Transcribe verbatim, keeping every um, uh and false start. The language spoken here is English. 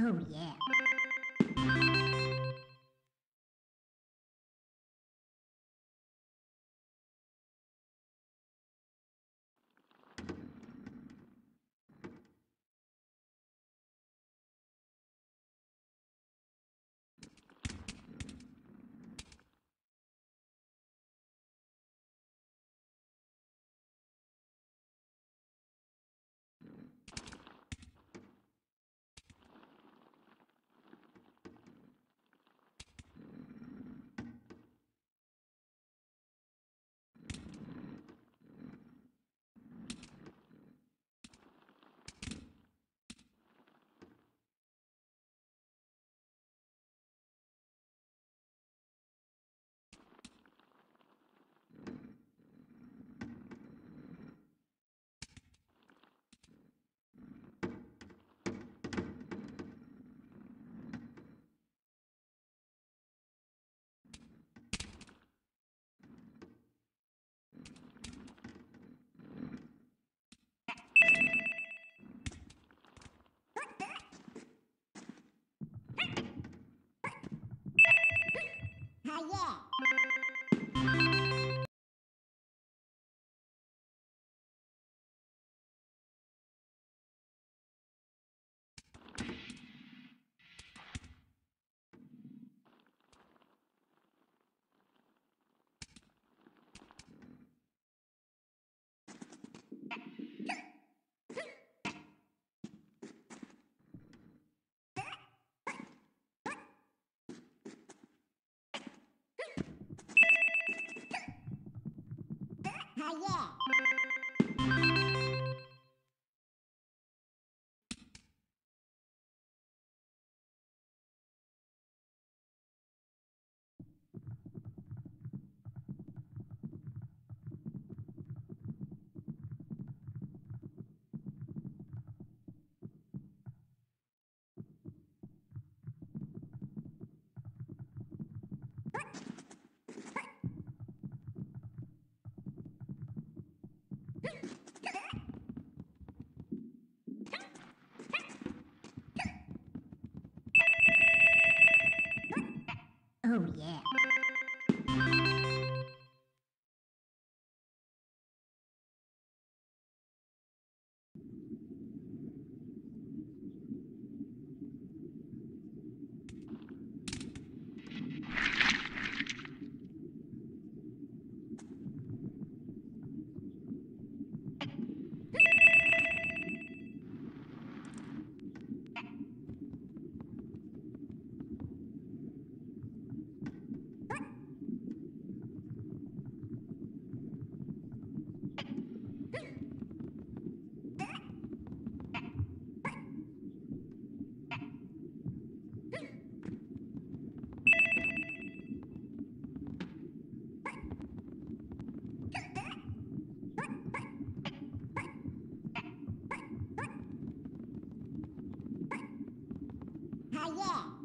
Oh, yeah. Yeah. Yeah. Oh, yeah. Yeah.